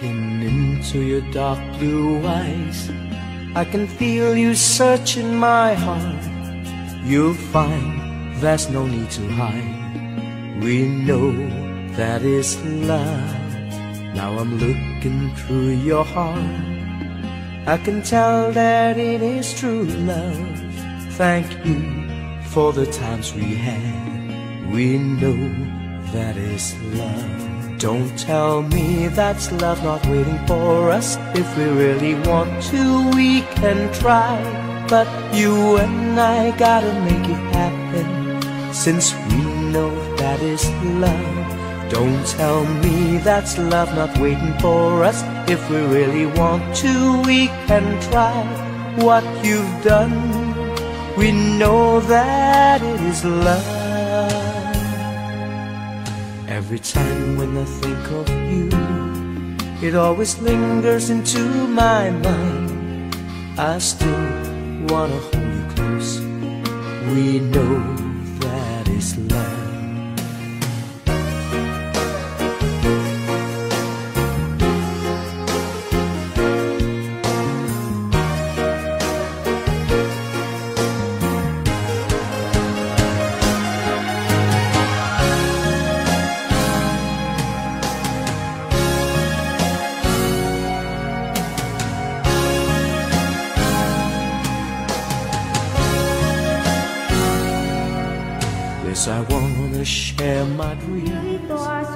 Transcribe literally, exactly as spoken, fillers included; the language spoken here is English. Looking into your dark blue eyes, I can feel you searching my heart. You'll find there's no need to hide. We know that is love. Now I'm looking through your heart. I can tell that it is true love. Thank you for the times we had. We know that is love. Don't tell me that's love not waiting for us. If we really want to, we can try. But you and I gotta make it happen, since we know that is love. Don't tell me that's love not waiting for us. If we really want to, we can try. What you've done, we know that it is love. Every time when I think of you, it always lingers into my mind. I still wanna hold you close. We know that is love. I wanna share my dreams.